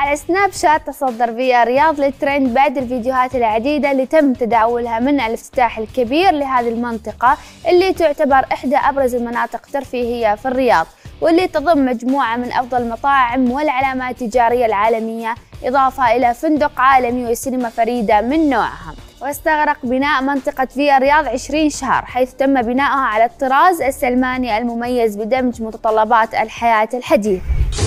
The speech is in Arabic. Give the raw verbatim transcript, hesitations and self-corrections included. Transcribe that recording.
على سناب شات تصدر فيا رياض للترند بعد الفيديوهات العديدة اللي تم تداولها من الافتتاح الكبير لهذه المنطقة اللي تعتبر إحدى أبرز المناطق الترفيهية في الرياض، واللي تضم مجموعة من أفضل المطاعم والعلامات التجارية العالمية، إضافة إلى فندق عالمي وسينما فريدة من نوعها. واستغرق بناء منطقة فيا رياض عشرين شهر، حيث تم بناؤها على الطراز السلماني المميز بدمج متطلبات الحياة الحديثة.